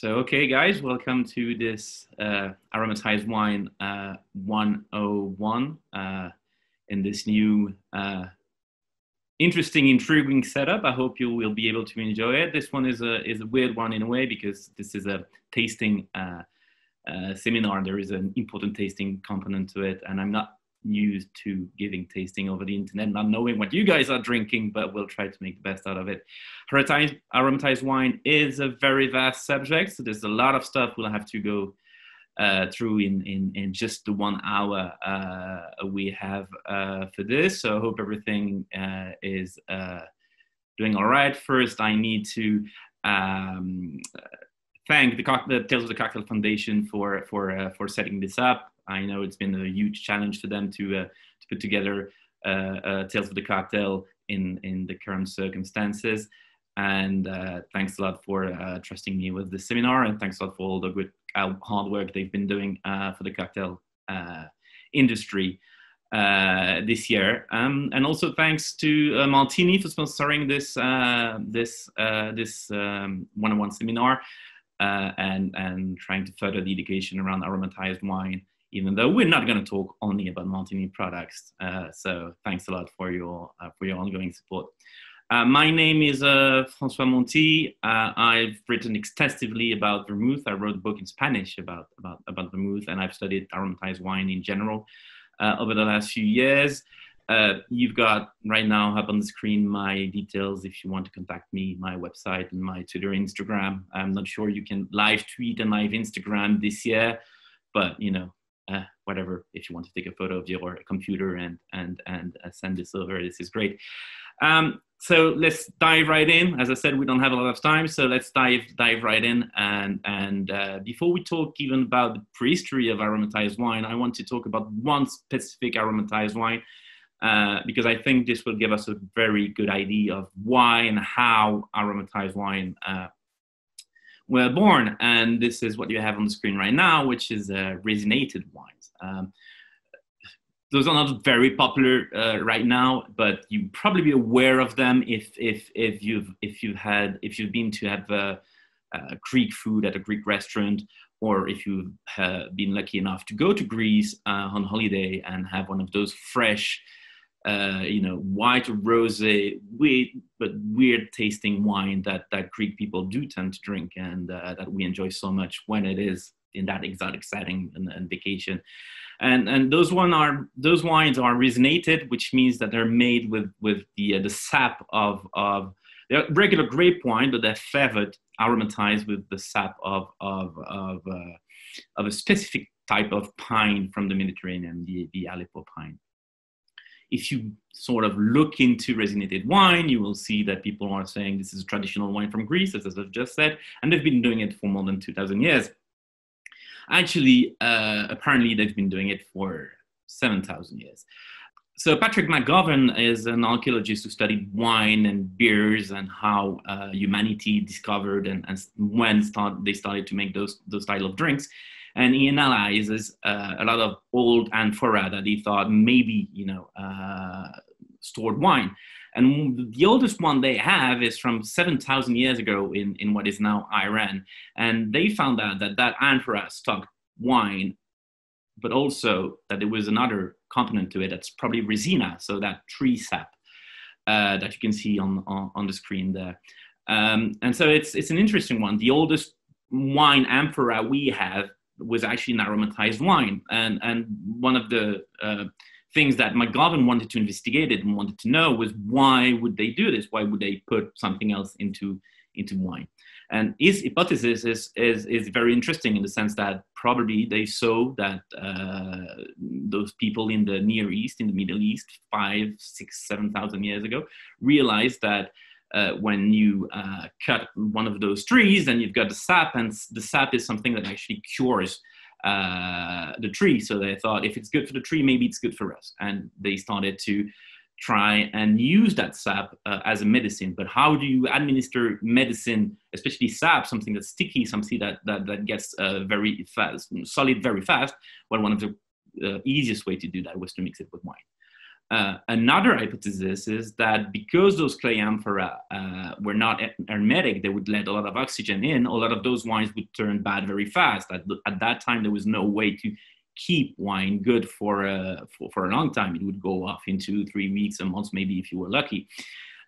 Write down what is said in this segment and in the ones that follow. So, okay, guys, welcome to this aromatized wine 101 in this new interesting, intriguing setup. I hope you will be able to enjoy it. This one is a weird one in a way because this is a tasting seminar. There is an important tasting component to it, and I'm not used to giving tasting over the internet, not knowing what you guys are drinking, but we'll try to make the best out of it. Aromatized wine is a very vast subject, so there's a lot of stuff we'll have to go through in just the 1 hour we have for this. So I hope everything is doing all right. First, I need to thank the Tales of the Cocktail Foundation for setting this up. I know it's been a huge challenge for them to put together Tales of the Cocktail in the current circumstances. And thanks a lot for trusting me with the seminar, and thanks a lot for all the good hard work they've been doing for the cocktail industry this year. And also thanks to Martini for sponsoring this this one-on-one seminar and trying to further the education around aromatized wine, even though we're not going to talk only about Martini products. So thanks a lot for your ongoing support. My name is François Monti. I've written extensively about vermouth. I wrote a book in Spanish about vermouth, and I've studied aromatized wine in general over the last few years. You've got right now up on the screen my details if you want to contact me, my website and my Twitter, Instagram. I'm not sure you can live tweet and live Instagram this year, but you know, whatever, if you want to take a photo of your computer and send this over, this is great. So let's dive right in. As I said, we don't have a lot of time, so let's dive right in. And before we talk even about the prehistory of aromatized wine, I want to talk about one specific aromatized wine because I think this will give us a very good idea of why and how aromatized wine were born. And this is what you have on the screen right now, which is resinated wines. Those are not very popular right now, but you probably be aware of them if you've been to have Greek food at a Greek restaurant, or if you've been lucky enough to go to Greece on holiday and have one of those fresh, you know, white or rosé, weird tasting wine that Greek people do tend to drink, and that we enjoy so much when it is in that exotic setting and vacation. And those wines are resinated, which means that they're made with the sap of they're regular grape wine, but they're feathered, aromatized with the sap of a specific type of pine from the Mediterranean, the Aleppo pine. If you sort of look into resinated wine, you will see that people are saying this is a traditional wine from Greece, as I've just said, and they've been doing it for more than 2,000 years. Actually, apparently they've been doing it for 7,000 years. So Patrick McGovern is an archaeologist who studied wine and beers and how humanity discovered and when they started to make those style of drinks. And he analyzes a lot of old amphora that he thought maybe, you know, stored wine. And the oldest one they have is from 7,000 years ago in what is now Iran. And they found out that amphora stocked wine, but also that there was another component to it that's probably retsina, so that tree sap that you can see on the screen there. And so it's an interesting one. The oldest wine amphora we have was actually an aromatized wine. And one of the things that McGovern wanted to investigate it and wanted to know was why would they do this? Why would they put something else into wine? And his hypothesis is very interesting in the sense that probably they saw that those people in the Near East, in the Middle East, 5, 6, 7,000 years ago, realized that when you cut one of those trees and you've got the sap, and the sap is something that actually cures the tree. So they thought, if it's good for the tree, maybe it's good for us. And they started to try and use that sap as a medicine. But how do you administer medicine, especially sap, something that's sticky, something that gets very fast, solid very fast? Well, one of the easiest way to do that was to mix it with wine. Another hypothesis is that because those clay amphora were not hermetic, they would let a lot of oxygen in, a lot of those wines would turn bad very fast. At that time, there was no way to keep wine good for a long time. It would go off in 2-3 weeks, a month, maybe if you were lucky.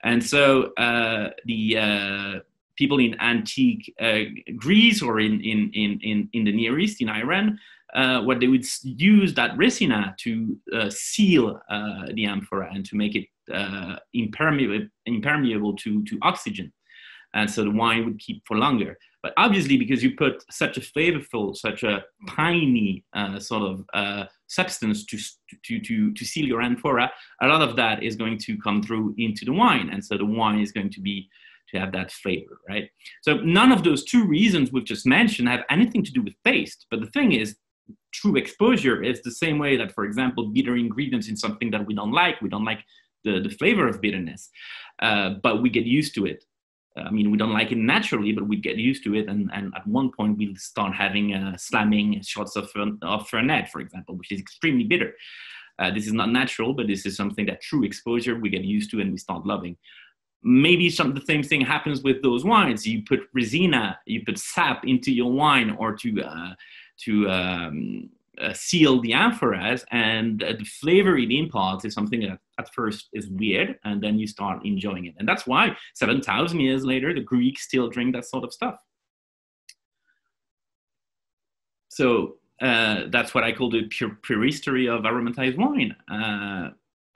And so the people in antique Greece or in the Near East, in Iran, what they would use that retsina to seal the amphora and to make it impermeable to oxygen. And so the wine would keep for longer. But obviously, because you put such a flavorful, such a piney sort of substance to seal your amphora, a lot of that is going to come through into the wine. And so the wine is going to have that flavor, right? So none of those two reasons we've just mentioned have anything to do with taste. But the thing is, true exposure is the same way that, for example, bitter ingredients in something that we don't like the flavor of bitterness, but we get used to it. I mean, we don't like it naturally, but we get used to it. And at one point, we'll start having slamming shots of Fernet, for example, which is extremely bitter. This is not natural, but this is something that true exposure we get used to and we start loving. Maybe the same thing happens with those wines. You put retsina, you put sap into your wine or to seal the amphoras, and the flavor it imparts is something that at first is weird, and then you start enjoying it. And that's why 7,000 years later, the Greeks still drink that sort of stuff. So that's what I call the prehistory of aromatized wine.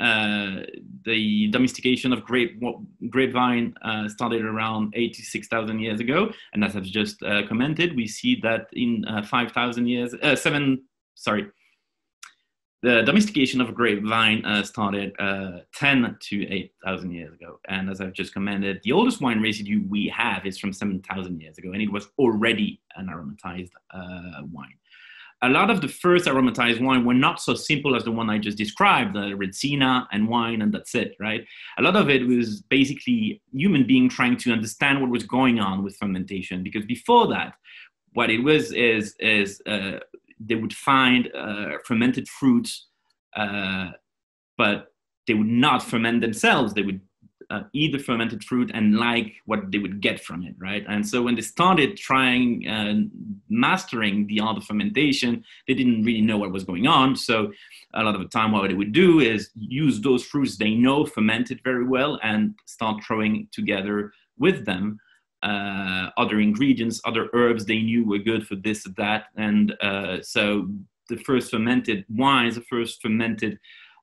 The domestication of grapevine started around 8,000 to 6,000 years ago, and as I've just commented, we see that in 5,000 years, the domestication of grapevine started 10 to 8,000 years ago, and as I've just commented, the oldest wine residue we have is from 7,000 years ago, and it was already an aromatized wine. A lot of the first aromatized wine were not so simple as the one I just described, the retsina and wine, and that's it, right? A lot of it was basically human beings trying to understand what was going on with fermentation, because before that, what it was is they would find fermented fruits, but they would not ferment themselves. They would eat the fermented fruit and like what they would get from it, right? And so when they started trying mastering the art of fermentation, they didn't really know what was going on. So a lot of the time what they would do is use those fruits they know fermented very well and start throwing together with them other ingredients, other herbs they knew were good for this, that. And so the first fermented wines, the first fermented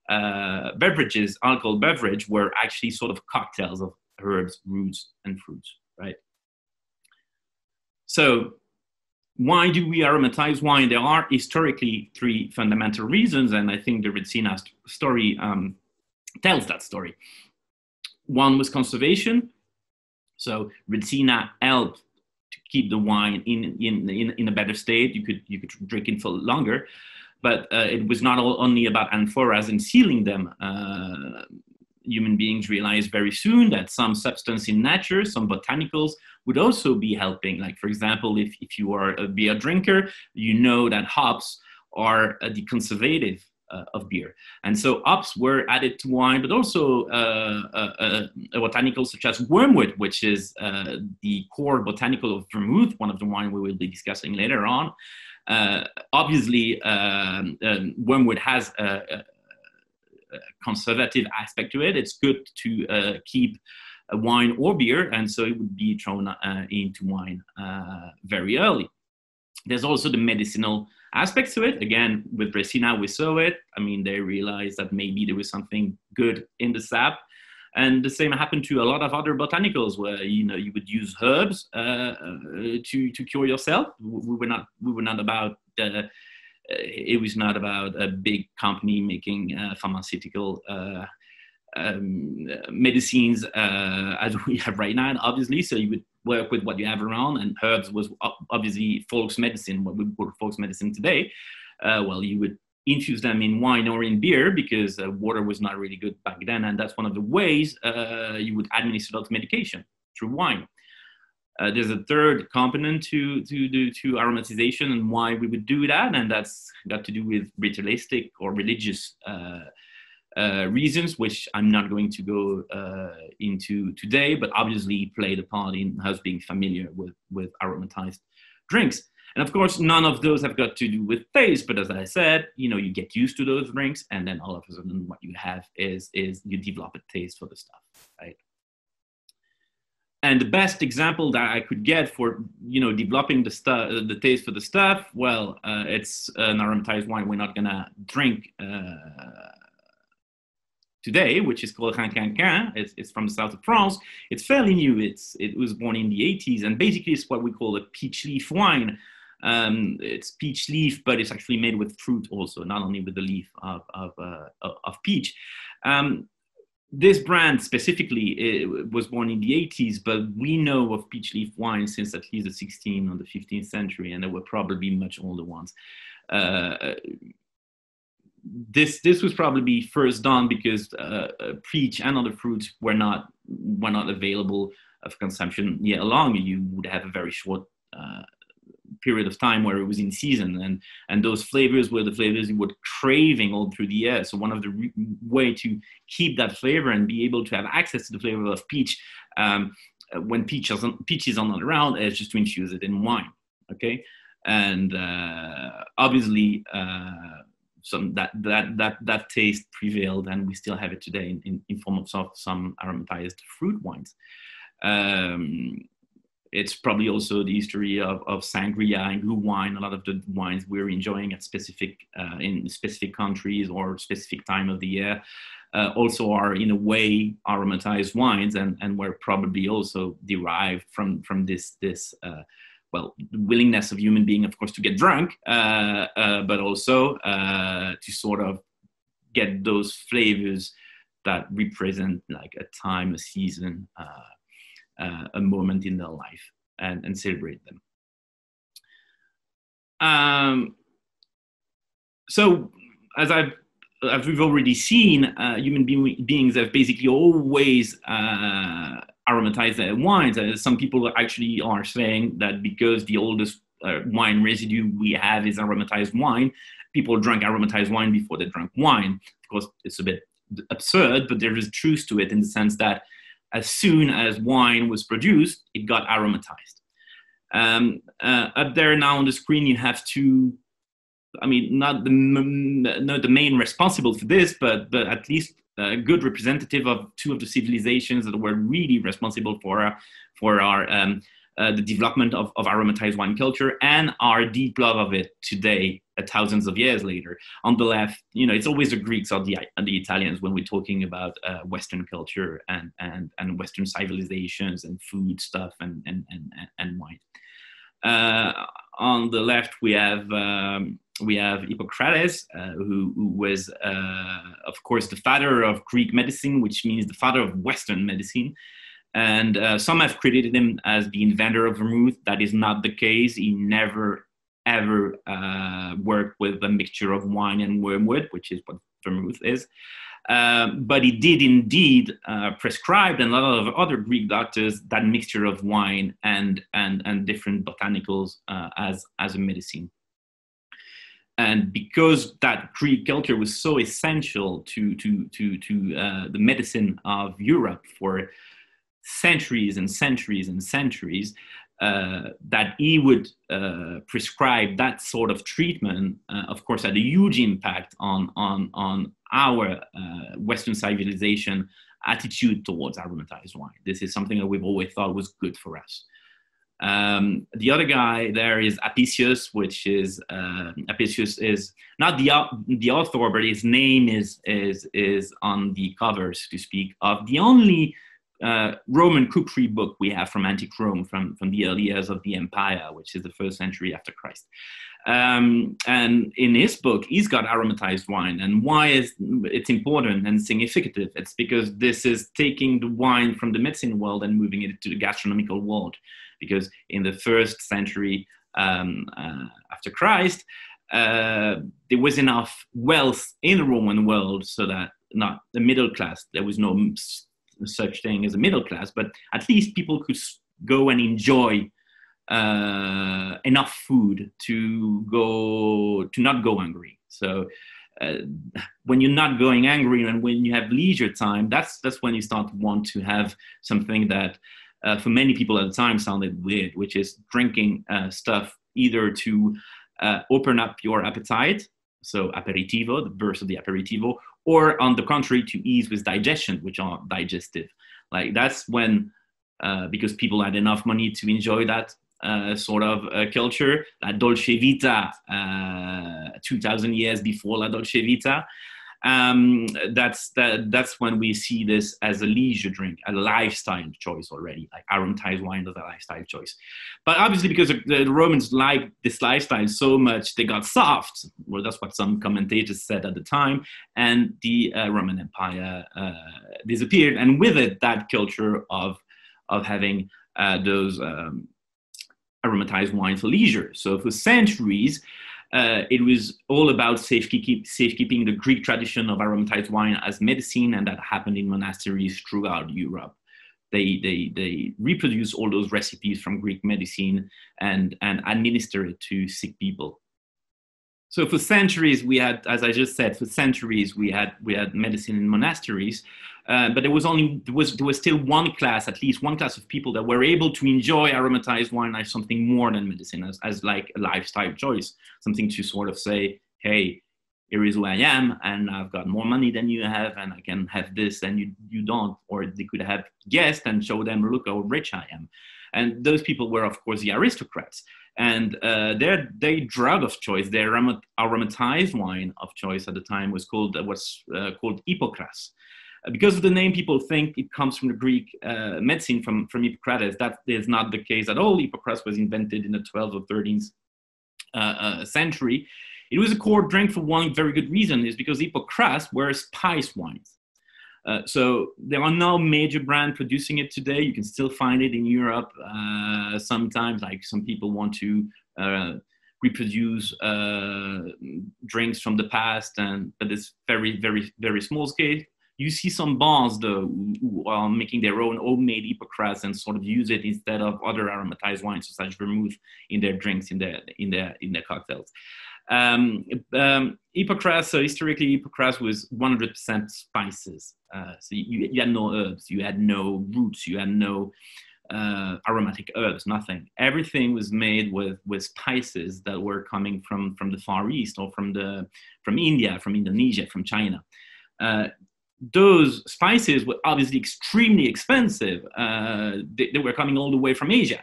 beverages, alcohol beverage, were actually sort of cocktails of herbs, roots, and fruits, right? So why do we aromatize wine? There are historically three fundamental reasons, and I think the retsina story tells that story. One was conservation. So retsina helped to keep the wine in a better state. You could drink it for longer. But it was not only about amphoras and sealing them. Human beings realized very soon that some substance in nature, some botanicals, would also be helping. Like, for example, if you are a beer drinker, you know that hops are the conservative of beer. And so hops were added to wine, but also a botanical such as wormwood, which is the core botanical of vermouth, one of the wine we will be discussing later on. Obviously, wormwood has a conservative aspect to it. It's good to keep a wine or beer, and so it would be thrown into wine very early. There's also the medicinal aspects to it. Again, with retsina, we saw it. I mean, they realized that maybe there was something good in the sap. And the same happened to a lot of other botanicals, where you would use herbs to cure yourself. We were not about it was not about a big company making pharmaceutical medicines as we have right now, obviously. So you would work with what you have around, and herbs was obviously folks medicine, what we call folks medicine today. Well, you would infuse them in wine or in beer, because water was not really good back then, and that's one of the ways you would administer that medication, through wine. There's a third component to aromatization and why we would do that, and that's got to do with ritualistic or religious reasons, which I'm not going to go into today, but obviously played a part in us being familiar with aromatized drinks. And of course, none of those have got to do with taste, but as I said, you know, you get used to those drinks, and then all of a sudden what you have is you develop a taste for the stuff, right? And the best example that I could get for, you know, developing the taste for the stuff, well, it's an aromatized wine we're not gonna drink today, which is called Rinquinquin. It's from the south of France. It's fairly new. It was born in the 80s, and basically it's what we call a peach leaf wine. It's peach leaf, but it's actually made with fruit also, not only with the leaf of peach. This brand specifically, it was born in the 80s, but we know of peach leaf wine since at least the 16th or the 15th century, and there were probably much older ones. This was probably first done because peach and other fruits were not available for consumption year long. You would have a very short period of time where it was in season, and those flavors were the flavors you were craving all through the year. So one of the way to keep that flavor and be able to have access to the flavor of peach when peach is not around is just to infuse it in wine, okay? And obviously that taste prevailed, and we still have it today in form of some aromatized fruit wines. It's probably also the history of sangria and glue wine, a lot of the wines we're enjoying at in specific countries or specific time of the year also are in a way aromatized wines, and were probably also derived from this well, the willingness of human being, of course, to get drunk, but also to sort of get those flavors that represent like a time, a season, a moment in their life, and celebrate them. So as we've already seen, human beings have basically always aromatized wines. Some people actually are saying that because the oldest wine residue we have is aromatized wine, people drank aromatized wine before they drank wine. Of course, it's a bit absurd, but there is truth to it in the sense that as soon as wine was produced, it got aromatized. Up there now on the screen, you have two, I mean, not the main responsible for this, but at least a good representative of two of the civilizations that were really responsible for the development of aromatized wine culture and our deep love of it today, thousands of years later. On the left, you know, it's always the Greeks or the Italians when we're talking about Western culture and Western civilizations and food stuff and wine. On the left, we have Hippocrates, who was, of course, the father of Greek medicine, which means the father of Western medicine. And some have credited him as the inventor of vermouth. That is not the case. He never, ever worked with a mixture of wine and wormwood, which is what vermouth is. But he did indeed prescribe, and a lot of other Greek doctors, that mixture of wine and different botanicals as a medicine. And because that Greek culture was so essential to the medicine of Europe for centuries and centuries and centuries, that he would prescribe that sort of treatment, of course, had a huge impact on our Western civilization attitude towards aromatized wine. This is something that we've always thought was good for us. The other guy there is Apicius, which is, Apicius is not the author, but his name is on the covers, to speak, of the only Roman cookery book we have from antique Rome, from the early years of the empire, which is the 1st century after Christ. And in his book, he's got aromatized wine. And why is it's important and significant? It's because this is taking the wine from the medicine world and moving it to the gastronomical world. Because in the 1st century after Christ, there was enough wealth in the Roman world so that not the middle class, there was no such thing as a middle class, but at least people could go and enjoy enough food to not go hungry. So when you're not going angry and when you have leisure time, that's when you start to want to have something that for many people at the time sounded weird, which is drinking stuff either to open up your appetite, so aperitivo, the burst of the aperitivo, or on the contrary, to ease with digestion, which are digestive. Like that's when, because people had enough money to enjoy that sort of culture, La Dolce Vita, 2,000 years before La Dolce Vita, that's when we see this as a leisure drink, a lifestyle choice already. Like aromatized wine was a lifestyle choice. But obviously because the Romans liked this lifestyle so much, they got soft. Well, that's what some commentators said at the time. And the Roman Empire disappeared. And with it, that culture of having those aromatized wine for leisure. So for centuries, it was all about safekeeping the Greek tradition of aromatized wine as medicine, and that happened in monasteries throughout Europe. They reproduce all those recipes from Greek medicine and administer it to sick people. So for centuries we had, as I just said, for centuries we had medicine in monasteries, but there was still one class, at least one class of people that were able to enjoy aromatized wine as something more than medicine, as like a lifestyle choice, something to sort of say, hey, here is who I am, and I've got more money than you have, and I can have this and you don't. Or they could have guests and show them, look how rich I am. And those people were, of course, the aristocrats. And their drug of choice, their aromatized wine of choice at the time was called what's called Hippocras. Because of the name, people think it comes from the Greek medicine from Hippocrates. That is not the case at all. Hippocras was invented in the 12th or 13th century. It was a core drink for one very good reason, is because Hippocras were spice wines. So there are no major brands producing it today. You can still find it in Europe sometimes, like some people want to reproduce drinks from the past, but it's very, very, very small scale. You see some bars, though, who are making their own homemade Hippocras and sort of use it instead of other aromatized wines, such as vermouth, in their drinks, in their cocktails. Hippocras, so historically, Hippocras was 100% spices. So you had no herbs, you had no roots, you had no aromatic herbs, nothing. Everything was made with spices that were coming from the Far East or from India, from Indonesia, from China. Those spices were obviously extremely expensive. They were coming all the way from Asia.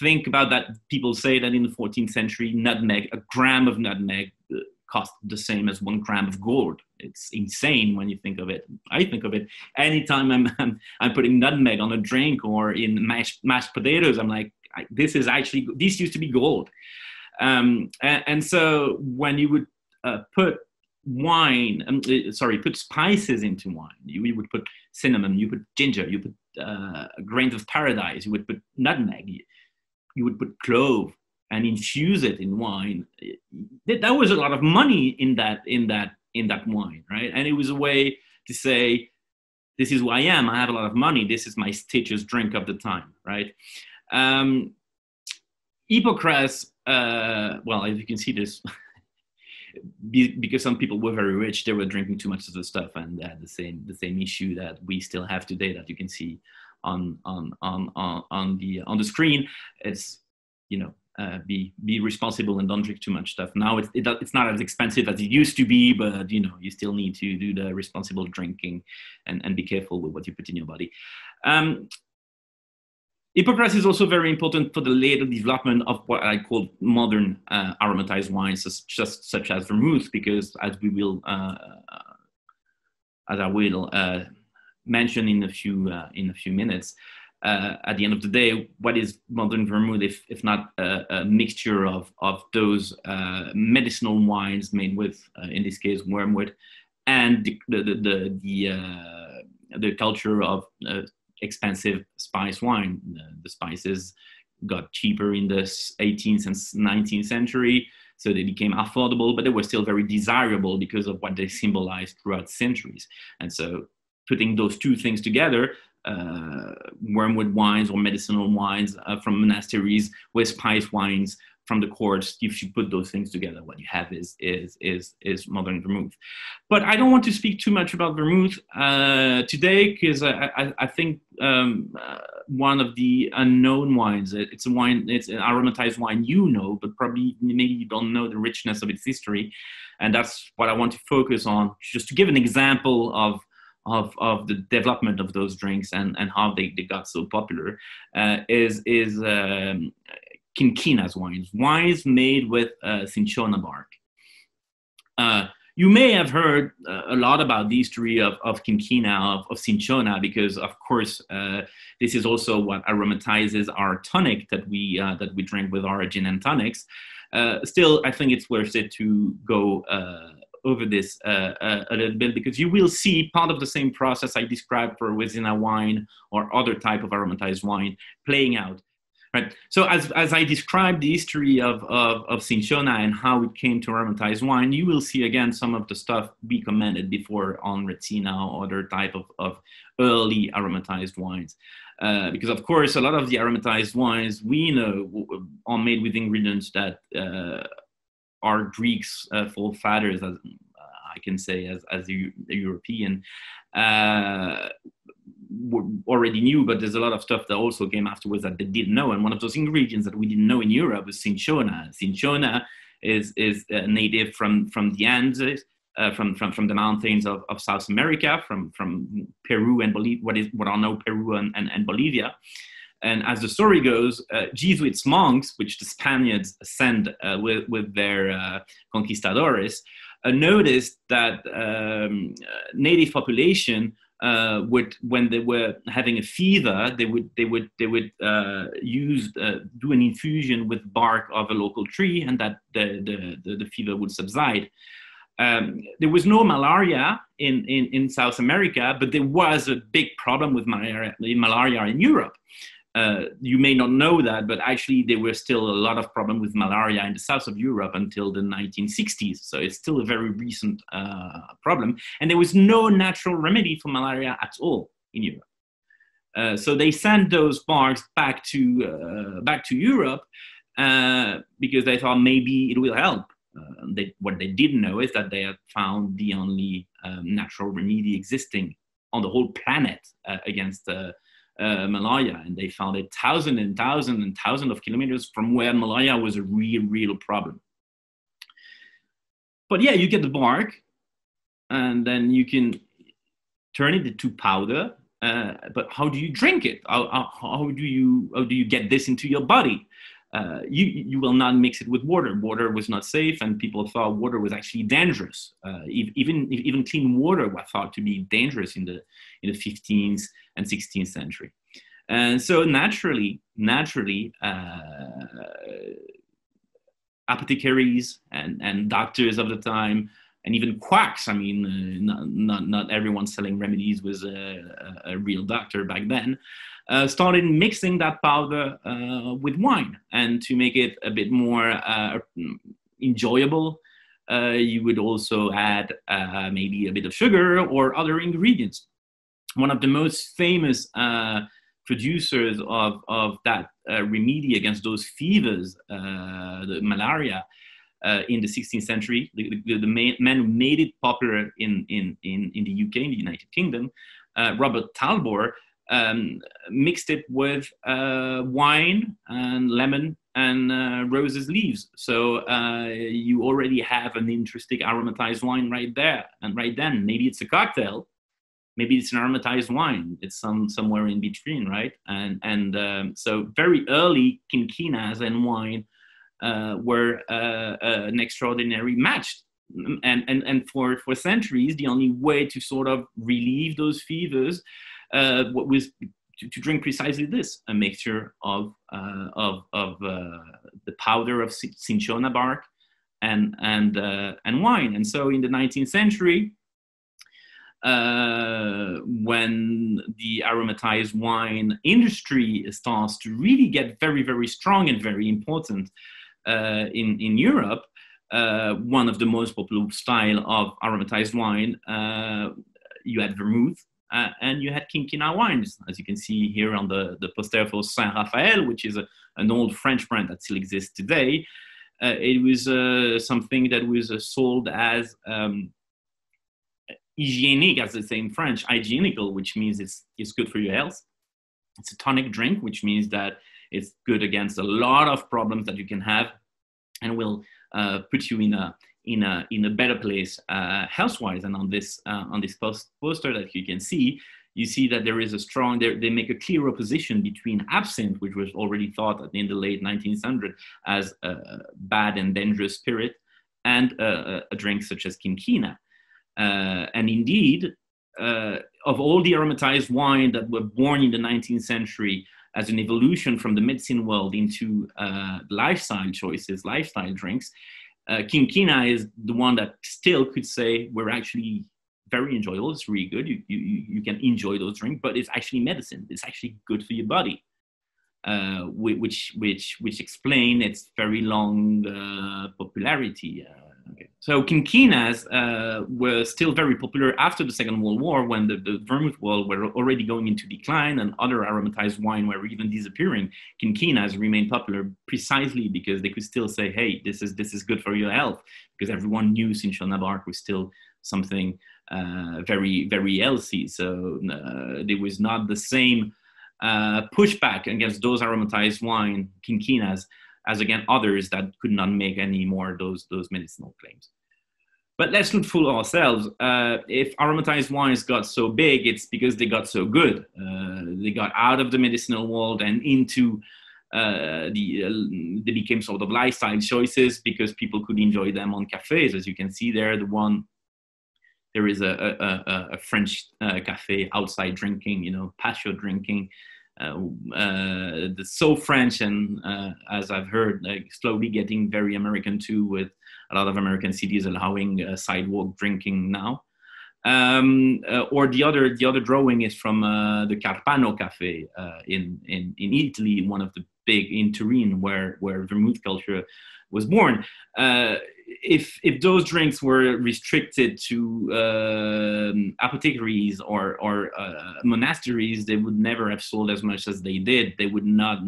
Think about that. People say that in the 14th century, nutmeg, a gram of nutmeg cost the same as 1 gram of gold. It's insane when you think of it. I think of it anytime I'm putting nutmeg on a drink or in mashed potatoes. I'm like, this is actually, this used to be gold. And so when you would put spices into wine, you would put cinnamon, you put ginger, you put grains of paradise, you would put nutmeg, you would put clove and infuse it in wine. That was a lot of money in that wine, right? And it was a way to say, this is who I am, I have a lot of money, this is my status drink of the time, right? Hippocras, well, as you can see this, because some people were very rich, they were drinking too much of the stuff, and they had the same issue that we still have today, that you can see on the screen. It's, you know, be responsible and don't drink too much stuff. Now it's not as expensive as it used to be, but you know, you still need to do the responsible drinking and be careful with what you put in your body. Hippocras is also very important for the later development of what I call modern aromatized wines, such as vermouth, because as I will mention in a few minutes, at the end of the day, what is modern vermouth if not a mixture of those medicinal wines made with, in this case, wormwood, and the culture of expensive spice wine. The spices got cheaper in the 18th and 19th century, so they became affordable, but they were still very desirable because of what they symbolized throughout centuries. And so putting those two things together, wormwood wines or medicinal wines from monasteries with spice wines from the cords. If you put those things together, what you have is modern vermouth. But I don't want to speak too much about vermouth today, because I think one of the unknown wines, it's a wine, it's an aromatized wine, you know, but probably maybe you don't know the richness of its history. And that's what I want to focus on, just to give an example of the development of those drinks and how they got so popular, is Quinquina's wines made with cinchona bark. You may have heard a lot about the history of Quinquina, of cinchona, because of course this is also what aromatizes our tonic that we drink with our gin and tonics. Still, I think it's worth it to go over this a little bit, because you will see part of the same process I described for Retsina wine or other type of aromatized wine playing out. Right. So as I described the history of cinchona and how it came to aromatized wine, you will see again some of the stuff we commented before on Retsina or other type of early aromatized wines. Because of course, a lot of the aromatized wines we know are made with ingredients that our Greeks forefathers, as I can say, as the European, already knew, but there's a lot of stuff that also came afterwards that they didn't know. And one of those ingredients that we didn't know in Europe was cinchona. Cinchona is native from the Andes, from the mountains of South America, from Peru and what are now Peru and Bolivia. And as the story goes, Jesuits monks, which the Spaniards sent with their conquistadores, noticed that native population would, when they were having a fever, they would do an infusion with bark of a local tree, and that the fever would subside. There was no malaria in South America, but there was a big problem with malaria in Europe. You may not know that, but actually there were still a lot of problems with malaria in the south of Europe until the 1960s. So it's still a very recent problem. And there was no natural remedy for malaria at all in Europe. So they sent those barks back to Europe because they thought maybe it will help. What they didn't know is that they had found the only natural remedy existing on the whole planet against malaria, and they found it thousands and thousands and thousands of kilometers from where malaria was a real problem. But yeah, you get the bark, and then you can turn it into powder. But how do you drink it? How do you get this into your body? You will not mix it with water. Water was not safe, and people thought water was actually dangerous. Even clean water was thought to be dangerous in the 15th and 16th century. And so naturally, apothecaries and doctors of the time, and even quacks. I mean, not everyone selling remedies was a real doctor back then. Started mixing that powder with wine, and to make it a bit more enjoyable, you would also add maybe a bit of sugar or other ingredients. One of the most famous producers of that remedy against those fevers, the malaria, in the 16th century, the man who made it popular in the UK, in the United Kingdom, Robert Talbot, mixed it with wine and lemon and roses leaves. So you already have an interesting aromatized wine right there and right then. Maybe it's a cocktail, maybe it's an aromatized wine. It's somewhere in between, right? And so very early quinquinas and wine were an extraordinary match. And for centuries, the only way to sort of relieve those fevers was to drink precisely this, a mixture of the powder of cinchona bark and wine. And so in the 19th century, when the aromatized wine industry starts to really get very strong and very important in Europe, one of the most popular style of aromatized wine, you had vermouth. and you had Quinquina wines, as you can see here on the poster for Saint Raphael, which is an old French brand that still exists today. It was something that was sold as hygienic, as they say in French, hygienical, which means it's good for your health. It's a tonic drink, which means that it's good against a lot of problems that you can have, and will put you in a better place health-wise. And on this poster that you can see, you see that there is a strong, they make a clear opposition between absinthe, which was already thought in the late 1900s as a bad and dangerous spirit, and a drink such as Quinquina. And indeed, of all the aromatized wine that were born in the 19th century as an evolution from the medicine world into lifestyle choices, lifestyle drinks, Quinquina is the one that still could say we're actually very enjoyable, it's really good, you can enjoy those drinks, but it's actually medicine, it's actually good for your body, which explain its very long popularity. Okay. So Quinquinas were still very popular after the Second World War, when the vermouth world were already going into decline and other aromatized wine were even disappearing. Quinquinas remained popular precisely because they could still say, hey, this is good for your health, because everyone knew cinchona bark was still something very, very healthy. So there was not the same pushback against those aromatized wine, Quinquinas, as again others that could not make any more those medicinal claims. But let's not fool ourselves. If aromatized wines got so big, it's because they got so good. They got out of the medicinal world and into they became sort of lifestyle choices because people could enjoy them on cafes. As you can see there, there is a French cafe outside drinking, you know, patio drinking. So French, and as I've heard, slowly getting very American too, with a lot of American cities allowing sidewalk drinking now. Or the other drawing is from the Carpano cafe in Italy, one of the big in Turin, where vermouth culture was born. If those drinks were restricted to apothecaries or monasteries, they would never have sold as much as they did. You would not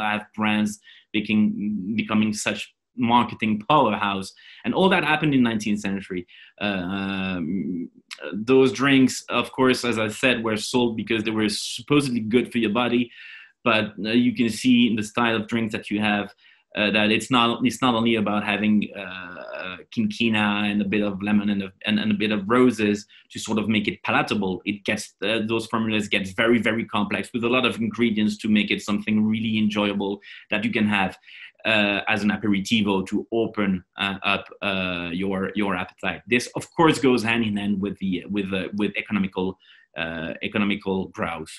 have brands becoming such marketing powerhouse. And all that happened in 19th century. Those drinks, of course, as I said, were sold because they were supposedly good for your body. But you can see in the style of drinks that you have, that it's not only about having Quinquina and a bit of lemon and a bit of roses to sort of make it palatable. It gets those formulas gets very, very complex with a lot of ingredients to make it something really enjoyable that you can have as an aperitivo to open up your appetite. This, of course, goes hand in hand with economical growth.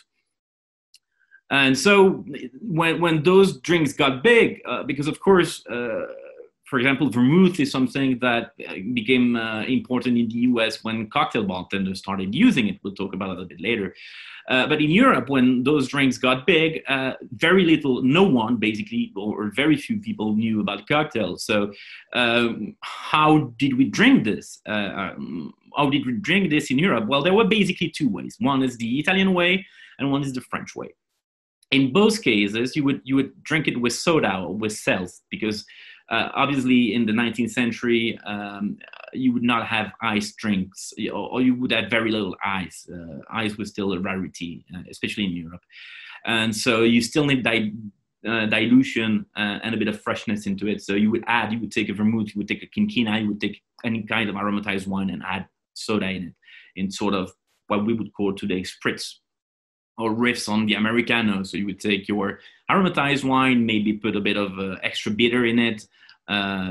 And so when those drinks got big, because of course, for example, vermouth is something that became important in the US when cocktail bartenders started using it. We'll talk about it a little bit later. But in Europe, when those drinks got big, no one basically, or very few people knew about cocktails. So how did we drink this? How did we drink this in Europe? Well, there were basically two ways. One is the Italian way and one is the French way. In both cases, you would drink it with soda or with seltz, because obviously in the 19th century, you would not have ice drinks, or you would have very little ice. Ice was still a rarity, especially in Europe. And so you still need dilution and a bit of freshness into it. So you would take a vermouth, you would take a Quinquina, you would take any kind of aromatized wine and add soda in it, in sort of what we would call today spritz, or riffs on the Americano. So you would take your aromatized wine, maybe put a bit of extra bitter in it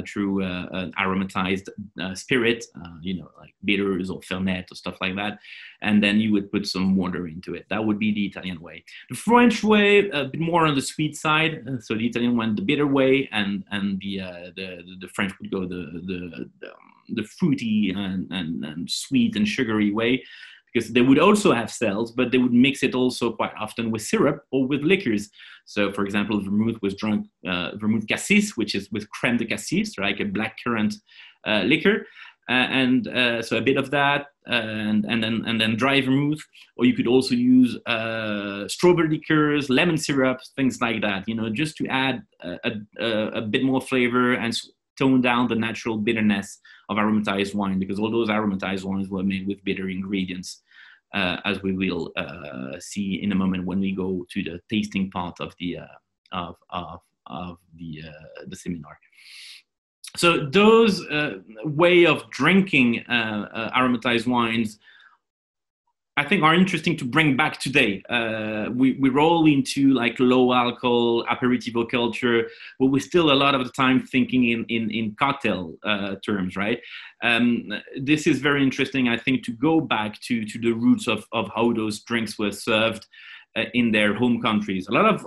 through an aromatized spirit, you know, like bitters or Fernet or stuff like that. And then you would put some water into it. That would be the Italian way. The French way, a bit more on the sweet side. So the Italian went the bitter way, and the French would go the fruity and sweet and sugary way, because they would also have cells, but they would mix it also quite often with syrup or with liquors. So for example, vermouth was drunk, vermouth cassis, which is with creme de cassis, like a black currant liquor. so a bit of that, and then dry vermouth, or you could also use strawberry liqueurs, lemon syrups, things like that, you know, just to add a bit more flavor and tone down the natural bitterness of aromatized wine, because all those aromatized wines were made with bitter ingredients, as we will see in a moment when we go to the tasting part of the the seminar. So those way of drinking aromatized wines, I think, are interesting to bring back today. We roll into like low alcohol aperitivo culture, but we're still a lot of the time thinking in cocktail terms, right? This is very interesting, I think, to go back to the roots of how those drinks were served in their home countries. A lot of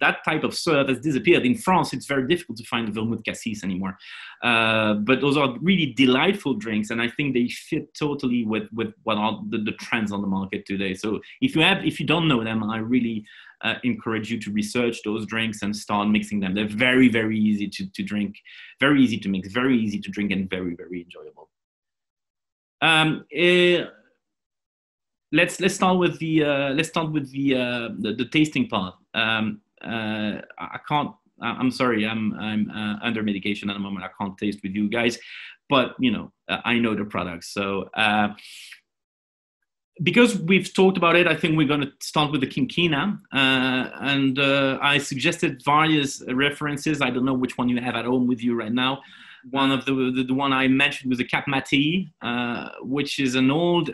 that type of serve has disappeared. In France, it's very difficult to find the vermouth cassis anymore. But those are really delightful drinks, and I think they fit totally with what are the trends on the market today. So if you don't know them, I really encourage you to research those drinks and start mixing them. They're very, very easy to drink, very easy to mix, very easy to drink, and very, very enjoyable. Let's start with the tasting part. I'm sorry, I'm under medication at the moment. I can't taste with you guys, but you know, I know the products. So because we've talked about it, I think we're going to start with the quinquina, and I suggested various references. I don't know which one you have at home with you right now. One of the one I mentioned was the Capmatti, which is an old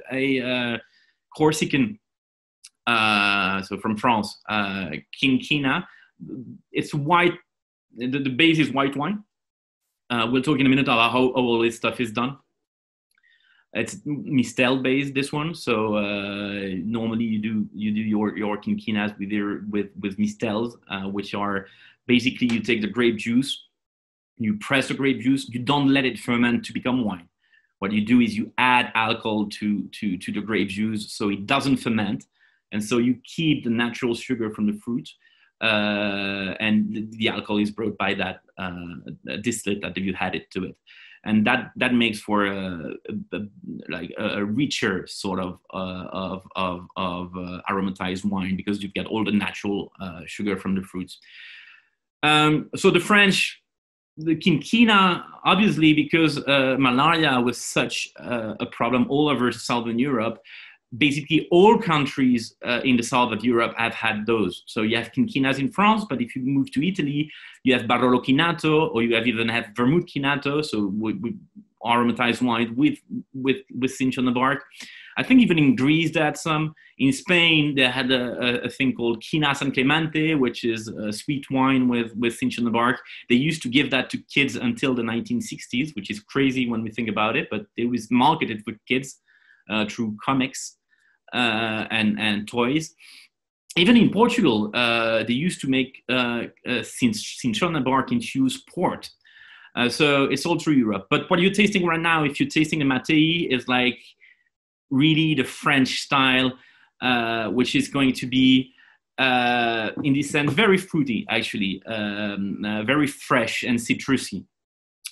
Corsican, so from France, quinquina. It's white, the base is white wine. We'll talk in a minute about how all this stuff is done. It's mistel based, this one. So normally you do your quinquinas with mistels, which are basically you take the grape juice, you press the grape juice, you don't let it ferment to become wine. What you do is you add alcohol to the grape juice so it doesn't ferment, and so you keep the natural sugar from the fruit, and the alcohol is brought by that distillate that you added to it, and that makes for a richer sort of aromatized wine, because you've got all the natural sugar from the fruits. So the French. The quinquina, obviously, because malaria was such a problem all over Southern Europe, basically all countries in the south of Europe have had those. So you have quinquinas in France, but if you move to Italy, you have Barolo Quinato, or you have even have Vermouth Quinato, so we aromatized wine with cinchona bark. I think even in Greece they had some. In Spain they had a thing called Quina San Clemente, which is a sweet wine with cinchona bark. They used to give that to kids until the 1960s, which is crazy when we think about it, but it was marketed for kids through comics and toys. Even in Portugal, they used to make cinchona bark infused port. So it's all through Europe. But what you're tasting right now, if you're tasting a Matei, is like really the French style, which is going to be, in this sense, very fruity, actually, very fresh and citrusy.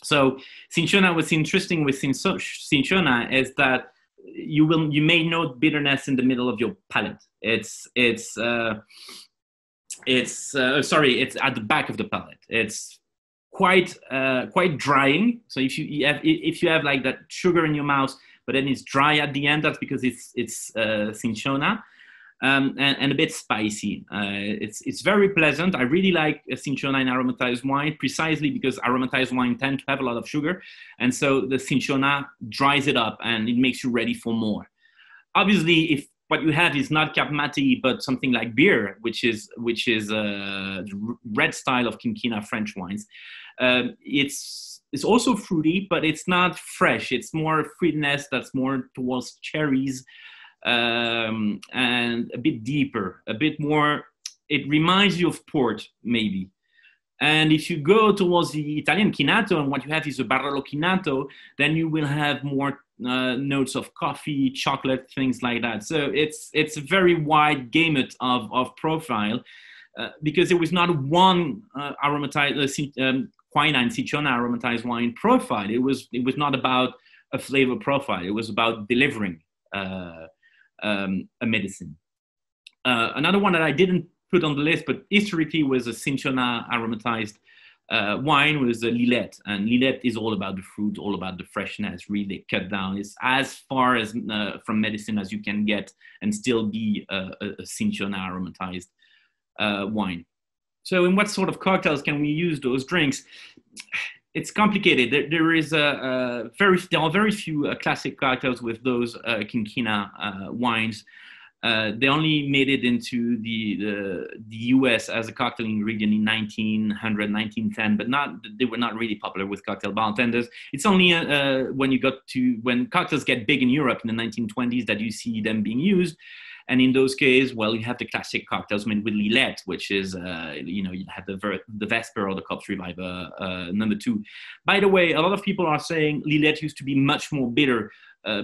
So cinchona, what's interesting with cinchona is that you may note bitterness in the middle of your palate. It's at the back of the palate. It's quite drying. So if you have like that sugar in your mouth, but then it's dry at the end, that's because it's cinchona, and a bit spicy. It's very pleasant. I really like cinchona in aromatized wine, precisely because aromatized wine tend to have a lot of sugar, and so the cinchona dries it up and it makes you ready for more. Obviously, if what you have is not Capmatti, but something like beer, which is red style of quinquina French wines. It's also fruity, but it's not fresh. It's more fruitiness that's more towards cherries, and a bit deeper, a bit more. It reminds you of port, maybe. And if you go towards the Italian Quinato, and what you have is a Barolo Quinato, then you will have more notes of coffee, chocolate, things like that. So it's a very wide gamut of profile, because there was not one quinine cinchona aromatized wine profile. It was not about a flavor profile. It was about delivering a medicine. Another one that I didn't put on the list, but historically was a cinchona aromatized wine, was a Lillet. And Lillet is all about the fruit, all about the freshness, really cut down. It's as far as from medicine as you can get and still be a cinchona aromatized wine. So in what sort of cocktails can we use those drinks? It's complicated. There are very few classic cocktails with those quinquina wines. They only made it into the US as a cocktail ingredient in 1900, 1910, but they were not really popular with cocktail bartenders. It's only when cocktails get big in Europe in the 1920s that you see them being used. And in those cases, well, you have the classic cocktails made with Lillet, which is, you have the Vesper or the Corpse Reviver, No. 2. By the way, a lot of people are saying Lillet used to be much more bitter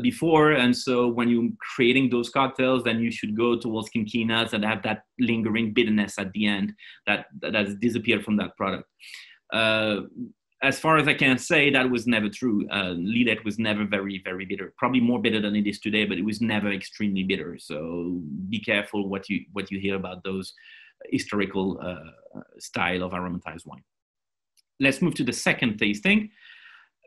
before, and so when you're creating those cocktails, then you should go towards quinquinas that have that lingering bitterness at the end that has disappeared from that product. As far as I can say, that was never true. Lillet was never very, very bitter. Probably more bitter than it is today, but it was never extremely bitter. So be careful what you hear about those historical style of aromatized wine. Let's move to the second tasting.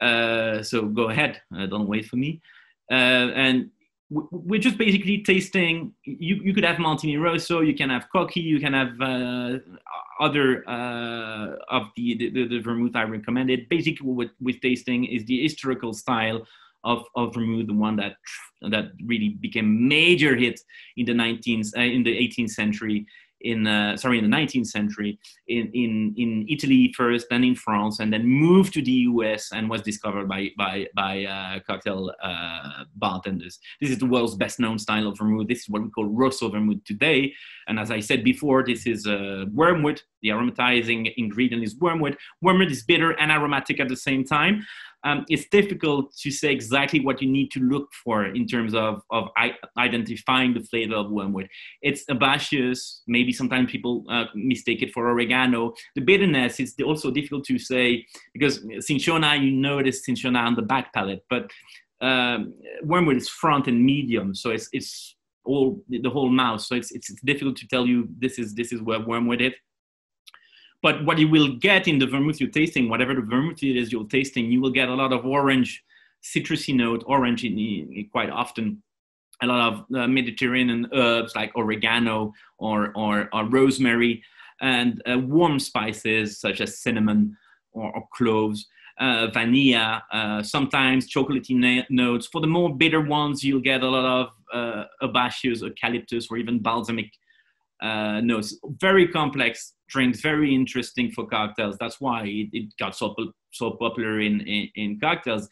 So go ahead, don't wait for me. And we're just basically tasting. You could have Martini Rosso, you can have Cocchi, you can have other of the vermouth I recommended. Basically, what we're tasting is the historical style of vermouth, the one that really became a major hit in the 18th century. In the 19th century, in Italy first, then in France, and then moved to the US and was discovered by cocktail bartenders. This is the world's best known style of vermouth. This is what we call Rosso vermouth today. And as I said before, this is wormwood. The aromatizing ingredient is wormwood. Wormwood is bitter and aromatic at the same time. It's difficult to say exactly what you need to look for in terms of identifying the flavor of wormwood. It's herbaceous, maybe sometimes people mistake it for oregano. The bitterness is also difficult to say because cinchona, you notice cinchona on the back palate, but wormwood is front and medium, so it's all the whole mouth. So it's difficult to tell you this is where wormwood is. But what you will get in the vermouth you're tasting, whatever the vermouth it is you're tasting, you will get a lot of orange, citrusy note, orange in quite often, a lot of Mediterranean herbs like oregano or rosemary, and warm spices such as cinnamon or cloves, vanilla, sometimes chocolatey notes. For the more bitter ones, you'll get a lot of herbaceous, eucalyptus, or even balsamic notes. Very complex drinks, very interesting for cocktails. That's why it got so popular in cocktails.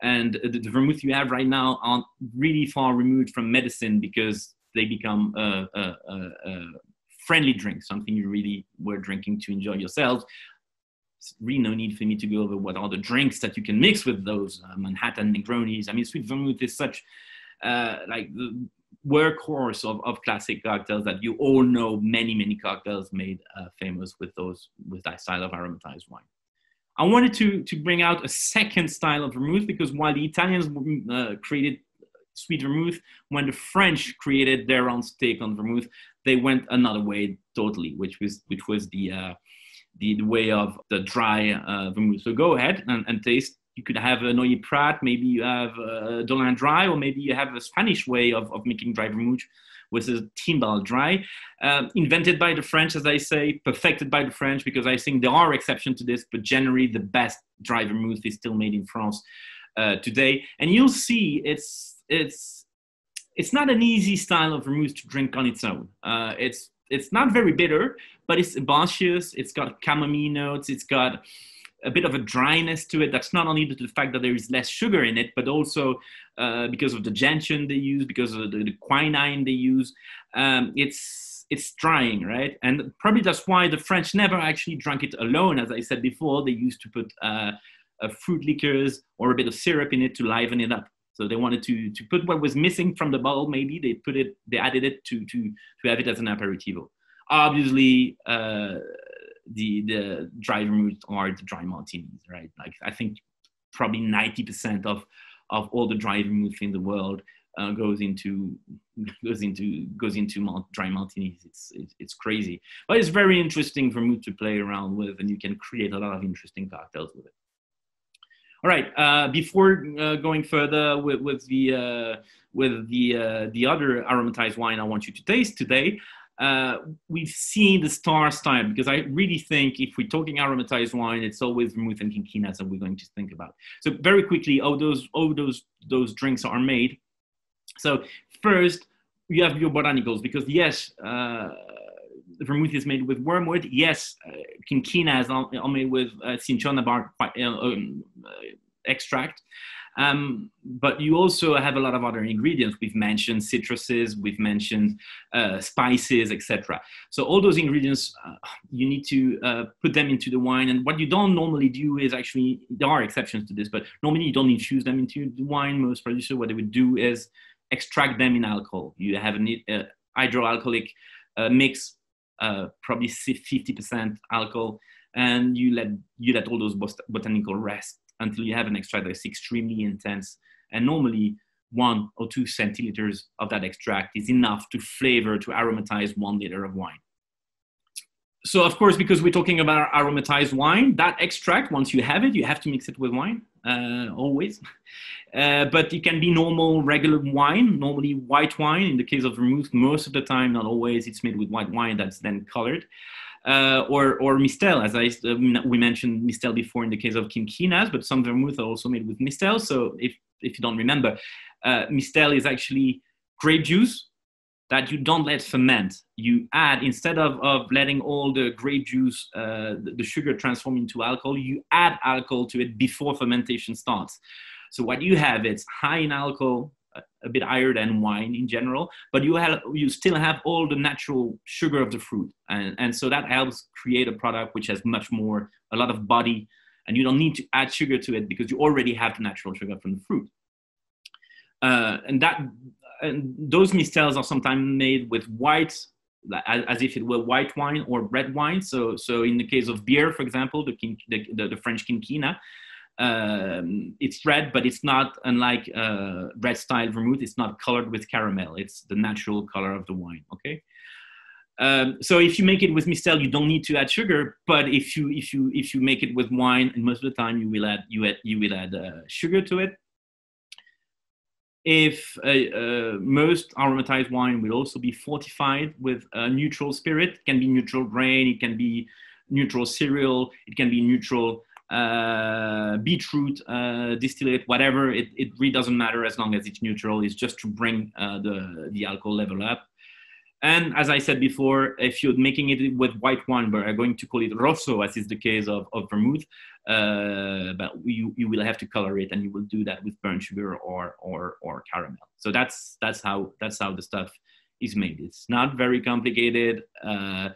And the vermouth you have right now aren't really far removed from medicine because they become a friendly drink, something you really were drinking to enjoy yourself. There's really no need for me to go over what are the drinks that you can mix with those Manhattan Negronis. I mean, sweet vermouth is such like the workhorse of classic cocktails that you all know. Many cocktails made famous with that style of aromatized wine. I wanted to bring out a second style of vermouth because while the Italians created sweet vermouth, when the French created their own take on vermouth, they went another way totally, which was the way of the dry vermouth. So go ahead and taste. You could have an Oyer Prat, maybe you have a Dolin Dry, or maybe you have a Spanish way of making dry vermouth, which is Timbal Dry. Invented by the French, as I say, perfected by the French, because I think there are exceptions to this, but generally the best dry vermouth is still made in France today. And you'll see it's not an easy style of vermouth to drink on its own. It's not very bitter, but it's herbaceous, it's got chamomile notes, it's got a bit of a dryness to it. That's not only due to the fact that there is less sugar in it, but also because of the gentian they use, because of the quinine they use. It's drying, right? And probably that's why the French never actually drank it alone. As I said before, they used to put fruit liqueurs or a bit of syrup in it to liven it up. So they wanted to put what was missing from the bottle, maybe they added it to have it as an aperitivo. Obviously, the dry vermouth are the dry martinis, right? Like I think probably 90% of of all the dry vermouth in the world goes into dry martinis. It's crazy, but it's very interesting vermouth to play around with, and you can create a lot of interesting cocktails with it. All right. Before going further with the other aromatized wine I want you to taste today, we've seen the stars type, because I really think if we're talking aromatized wine, it's always vermouth and quinquinas that we're going to think about. So very quickly, how those drinks are made. So first, you have your botanicals, because yes, the vermouth is made with wormwood. Yes, quinquina is all made with cinchona bark extract. But you also have a lot of other ingredients. We've mentioned citruses, we've mentioned spices, etc. So all those ingredients, you need to put them into the wine. And what you don't normally do is, actually, there are exceptions to this, but normally you don't infuse them into the wine. Most producers, what they would do is extract them in alcohol. You have a hydroalcoholic mix, probably 50% alcohol, and you let all those botanical rest until you have an extract that's extremely intense. And normally 1 or 2 centiliters of that extract is enough to flavor, to aromatize 1 liter of wine. So of course, because we're talking about aromatized wine, that extract, once you have it, you have to mix it with wine, always. But it can be normal, regular wine, normally white wine. In the case of vermouth, most of the time, not always, it's made with white wine that's then colored. Or mistel, as we mentioned mistel before in the case of quinquinas, but some vermouth are also made with mistel. So if you don't remember, mistel is actually grape juice that you don't let ferment. You add, instead of letting all the grape juice, the sugar transform into alcohol, you add alcohol to it before fermentation starts. So what you have, it's high in alcohol, a bit higher than wine in general, but you still have all the natural sugar of the fruit. And so that helps create a product which has a lot of body, and you don't need to add sugar to it because you already have the natural sugar from the fruit. And those mistels are sometimes made with white, as if it were white wine or red wine. So in the case of beer, for example, the French quinquina, it's red, but it's not, unlike red style vermouth, it's not colored with caramel. It's the natural color of the wine, okay? So if you make it with mistel, you don't need to add sugar, but if you make it with wine, and most of the time you will add sugar to it. Most aromatized wine will also be fortified with a neutral spirit. It can be neutral grain, it can be neutral cereal, it can be neutral beetroot, distillate, whatever. It really doesn't matter as long as it's neutral. It's just to bring the alcohol level up. And as I said before, if you're making it with white wine, we're going to call it rosso, as is the case of vermouth, but you will have to color it, and you will do that with burnt sugar or caramel. So that's how the stuff is made. It's not very complicated on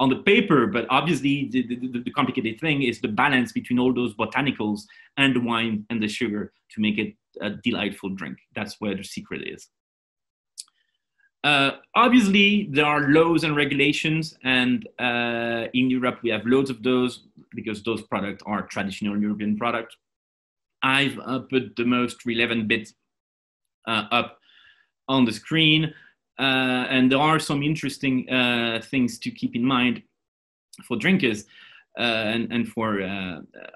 the paper, but obviously the complicated thing is the balance between all those botanicals and the wine and the sugar to make it a delightful drink. That's where the secret is. Obviously, there are laws and regulations, and in Europe we have loads of those, because those products are traditional European products. I've put the most relevant bits up on the screen. And there are some interesting things to keep in mind for drinkers and for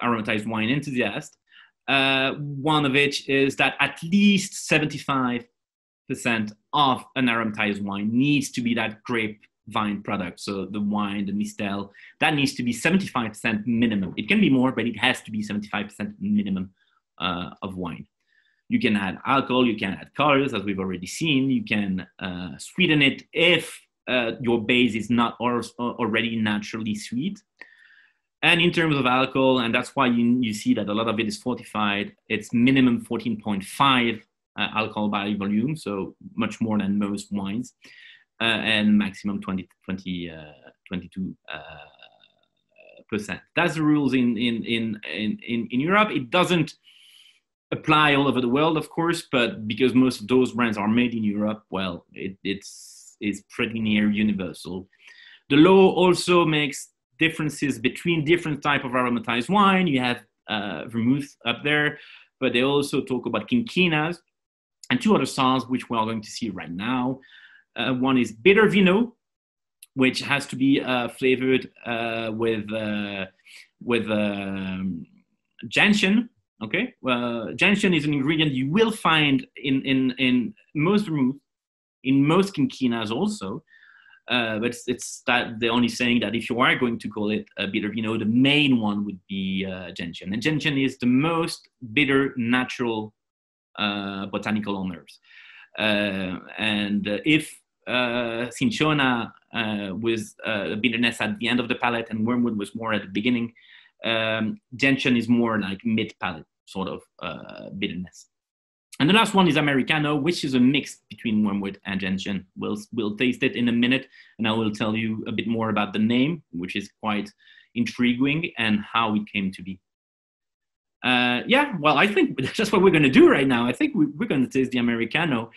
aromatized wine enthusiasts. One of which is that at least 75% of an aromatized wine needs to be that grape vine product. So the wine, the mistel, that needs to be 75% minimum. It can be more, but it has to be 75% minimum of wine. You can add alcohol, you can add colors, as we've already seen. You can sweeten it if your base is not already naturally sweet. And in terms of alcohol, and that's why you see that a lot of it is fortified, it's minimum 14.5 alcohol by volume, so much more than most wines, and maximum 22%. That's the rules in Europe. It doesn't apply all over the world, of course, but because most of those brands are made in Europe, well, it's pretty near universal. The law also makes differences between different type of aromatized wine. You have vermouth up there, but they also talk about quinquinas and two other styles which we are going to see right now. One is bitter vino, which has to be flavored with gentian. Okay, well, gentian is an ingredient you will find in most vermouth, in most quinquinas also. But it's that they're only saying that if you are going to call it a bitter vino, the main one would be gentian. And gentian is the most bitter natural botanical on earth. And if cinchona was bitterness at the end of the palate and wormwood was more at the beginning, gentian is more like mid-palate sort of bitterness. And the last one is Americano, which is a mix between wormwood and gentian. We'll taste it in a minute, and I will tell you a bit more about the name, which is quite intriguing, and how it came to be. Yeah, well, I think that's what we're going to do right now. I think we're going to taste the Americano.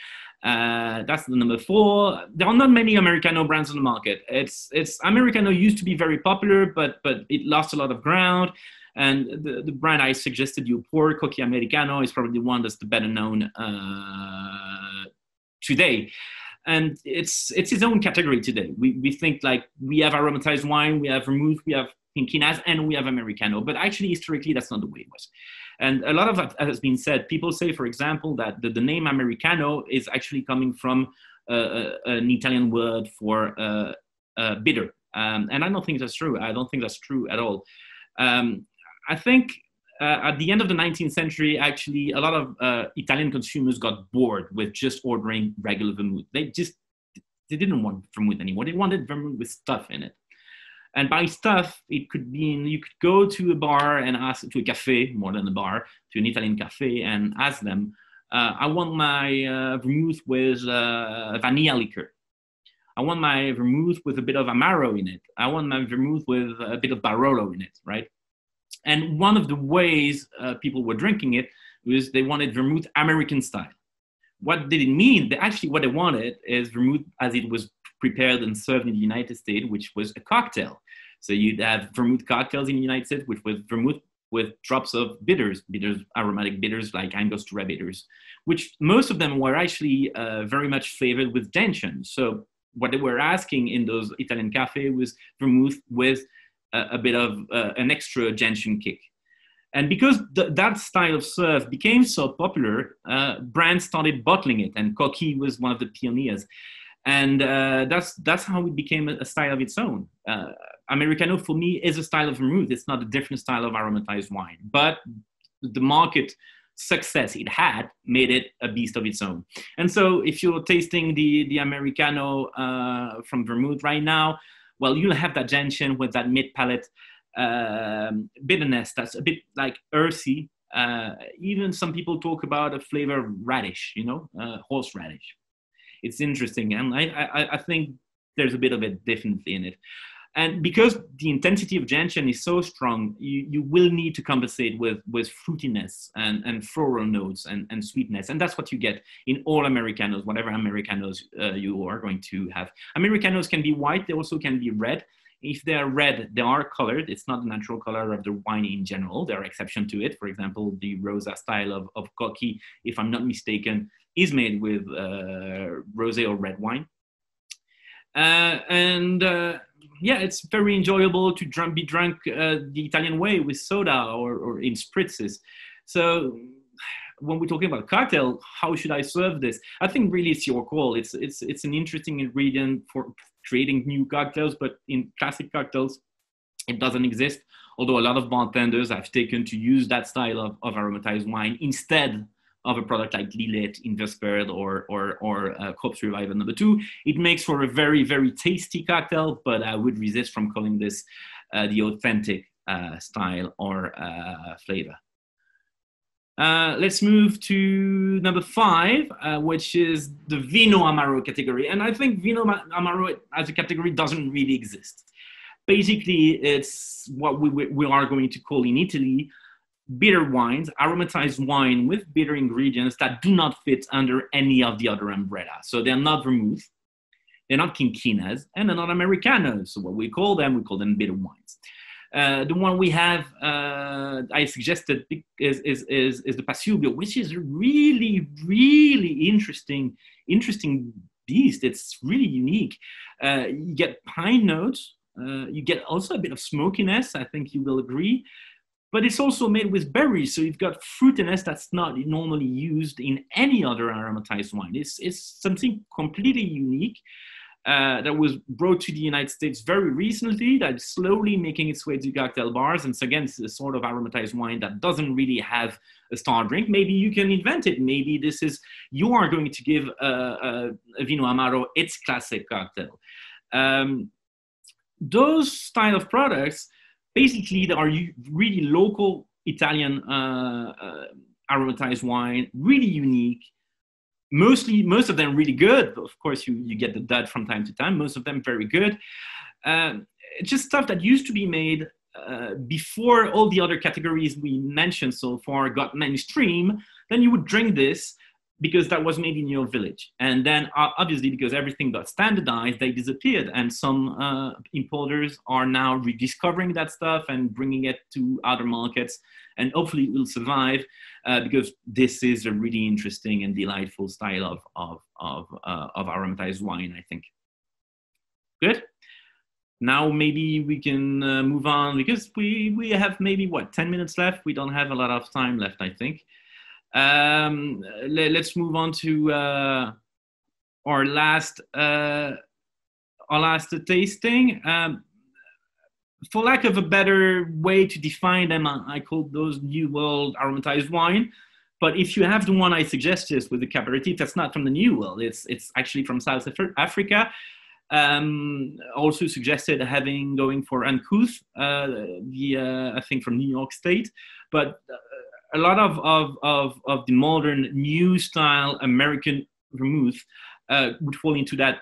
That's the number 4. There are not many Americano brands on the market. It's Americano used to be very popular, but it lost a lot of ground. And the brand I suggested you pour, Cocchi Americano, is probably the one that's the better known today. And it's its own category today. We think like we have aromatized wine, we have vermouth, we have quinquinas, and we have Americano. But actually, historically, that's not the way it was. And a lot of that has been said. People say, for example, that the name Americano is actually coming from an Italian word for bitter. And I don't think that's true. I don't think that's true at all. I think at the end of the 19th century, actually, a lot of Italian consumers got bored with just ordering regular vermouth. They didn't want vermouth anymore. They wanted vermouth with stuff in it. And by stuff, it could mean you could go to a bar and ask, to a cafe, more than a bar, to an Italian cafe, and ask them, I want my vermouth with vanilla liqueur. I want my vermouth with a bit of Amaro in it. I want my vermouth with a bit of Barolo in it, right? And one of the ways people were drinking it was they wanted vermouth American style. What did it mean? Actually, what they wanted is vermouth as it was prepared and served in the United States, which was a cocktail. So you'd have vermouth cocktails in the United States, which was vermouth with drops of bitters, aromatic bitters like Angostura bitters, which most of them were actually very much flavored with gentian. So what they were asking in those Italian cafes was vermouth with a bit of an extra gentian kick. And because that style of serve became so popular, brands started bottling it, and Cocchi was one of the pioneers. And that's how it became a style of its own. Americano, for me, is a style of vermouth. It's not a different style of aromatized wine. But the market success it had made it a beast of its own. And so if you're tasting the Americano from vermouth right now, well, you'll have that gentian with that mid-palate bitterness that's a bit like earthy. Even some people talk about a flavor of radish, horseradish. It's interesting, and I think there's a bit of it definitely in it. And because the intensity of gentian is so strong, you will need to compensate with fruitiness and floral notes and sweetness. And that's what you get in all Americanos, whatever Americanos you are going to have. Americanos can be white, they also can be red. If they are red, they are colored. It's not the natural color of the wine in general. There are exceptions to it. For example, the rosa style of Cocchi, if I'm not mistaken, is made with rosé or red wine. It's very enjoyable to be drunk the Italian way with soda or in spritzes. So when we're talking about cocktail, how should I serve this? I think really it's your call. It's an interesting ingredient for creating new cocktails, but in classic cocktails, it doesn't exist. Although a lot of bartenders have taken to use that style of aromatized wine instead of a product like Lillet, Inverspered, or Corpse Reviver No. 2. It makes for a very, very tasty cocktail, but I would resist from calling this the authentic style or flavor. Let's move to number 5, which is the Vino Amaro category. And I think Vino Amaro as a category doesn't really exist. Basically, it's what we are going to call in Italy bitter wines, aromatized wine with bitter ingredients that do not fit under any of the other umbrella. So they're not vermouth, they're not quinquinas, and they're not Americanos. So what we call them bitter wines. The one we have, I suggested, is the Pasubio, which is a really, really interesting beast. It's really unique. You get pine notes. You get also a bit of smokiness, I think you will agree. But it's also made with berries, so you've got fruitiness that's not normally used in any other aromatized wine. It's something completely unique that was brought to the United States very recently, that's slowly making its way to cocktail bars. And so again, it's a sort of aromatized wine that doesn't really have a star drink. Maybe you can invent it. Maybe this is, you are going to give a Vino Amaro its classic cocktail. Those style of products, basically, they are really local Italian aromatized wine, really unique. Most of them really good. But of course, you get the dud from time to time. Most of them very good. Just stuff that used to be made before all the other categories we mentioned so far got mainstream. Then you would drink this because that was made in your village. And then obviously, because everything got standardized, they disappeared. And some importers are now rediscovering that stuff and bringing it to other markets. And hopefully it will survive because this is a really interesting and delightful style of aromatized wine, I think. Good. Now maybe we can move on because we have maybe, what, 10 minutes left? We don't have a lot of time left, I think. Let's move on to our last tasting. For lack of a better way to define them, I call those New World aromatized wine. But if you have the one I suggested with the caperitif, that's not from the New World. It's actually from South Africa. Also suggested going for Uncouth, I think from New York State, but. A lot of the modern new style American vermouth would fall into that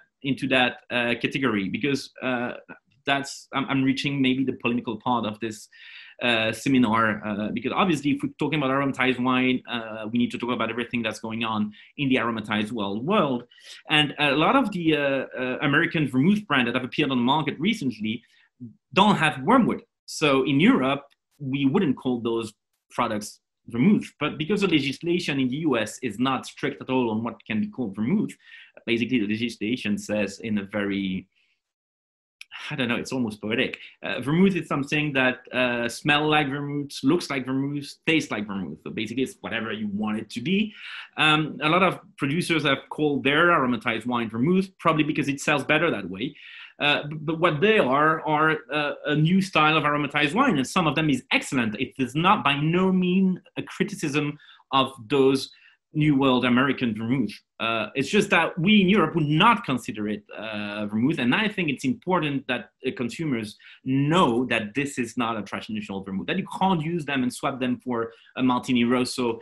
category because that's I'm reaching maybe the polemical part of this seminar because obviously if we're talking about aromatized wine we need to talk about everything that's going on in the aromatized world and a lot of the American vermouth brands that have appeared on the market recently don't have wormwood. So in Europe we wouldn't call those products vermouth, but because the legislation in the US is not strict at all on what can be called vermouth, basically the legislation says in a very, I don't know, it's almost poetic. Vermouth is something that smells like vermouth, looks like vermouth, tastes like vermouth. So basically it's whatever you want it to be. A lot of producers have called their aromatized wine vermouth, probably because it sells better that way. But what they are a new style of aromatized wine, and some of them is excellent. It is not by no means a criticism of those New World American vermouth. It's just that we in Europe would not consider it vermouth, and I think it's important that consumers know that this is not a traditional vermouth, that you can't use them and swap them for a Martini Rosso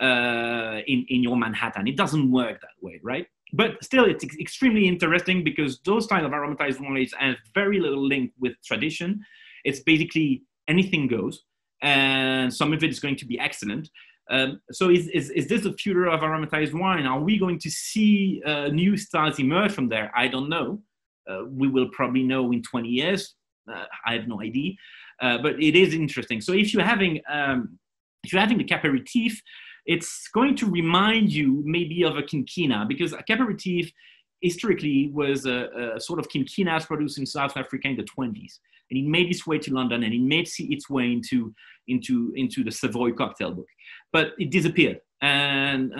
in your Manhattan. It doesn't work that way, right? But still, it's extremely interesting because those kind of aromatized wines have very little link with tradition. It's basically anything goes, and some of it is going to be excellent. So is this the future of aromatized wine? Are we going to see new styles emerge from there? I don't know. We will probably know in 20 years. I have no idea. But it is interesting. So if you're having the caperitif, it's going to remind you maybe of a quinquina because a caperitif historically was a sort of quinquinas produced in South Africa in the 1920s. And it made its way to London and it made its way into the Savoy cocktail book. But it disappeared. And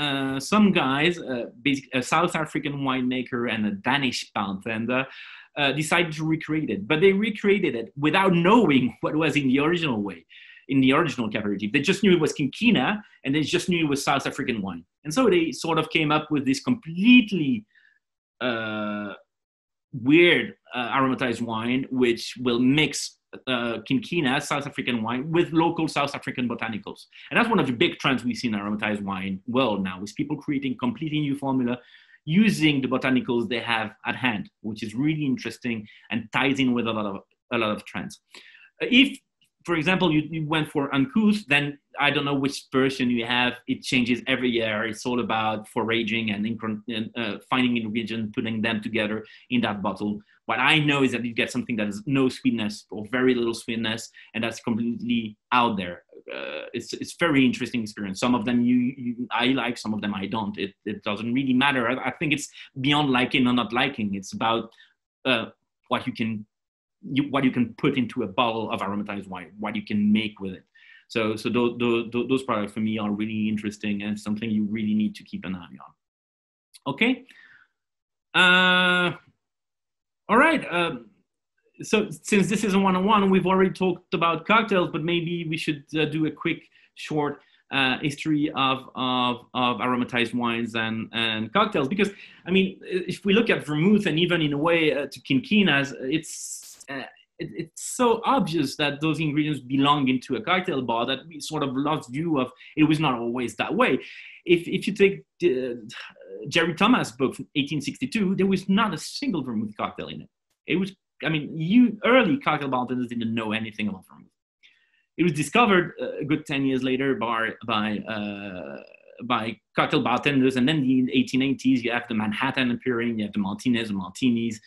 some guys, a South African winemaker and a Danish bartender, decided to recreate it. But they recreated it without knowing what was in the original way. In the original caperitif. They just knew it was quinquina and they just knew it was South African wine. And so they sort of came up with this completely weird aromatized wine, which will mix quinquina, South African wine, with local South African botanicals. And that's one of the big trends we see in the aromatized wine world now, is people creating completely new formula using the botanicals they have at hand, which is really interesting and ties in with a lot of trends. If for example, you went for Uncouth, then I don't know which version you have. It changes every year. It's all about foraging and finding ingredients, putting them together in that bottle. What I know is that you get something that is no sweetness or very little sweetness, and that's completely out there. It's very interesting experience. Some of them I like, some of them I don't. It doesn't really matter. I think it's beyond liking or not liking. It's about what you can put into a bottle of aromatized wine, what you can make with it. So those products for me are really interesting and something you really need to keep an eye on. Okay. All right. So since this is a one-on-one, we've already talked about cocktails, but maybe we should do a quick, short history of aromatized wines and cocktails. Because, I mean, if we look at vermouth and even in a way to quinquinas, it's so obvious that those ingredients belong into a cocktail bar that we sort of lost view of. It was not always that way. If you take Jerry Thomas' book from 1862, there was not a single vermouth cocktail in it. It was, I mean, early cocktail bartenders didn't know anything about vermouth. It was discovered a good 10 years later by cocktail bartenders. And then in the 1880s, you have the Manhattan appearing, you have the Martinez and Martinis.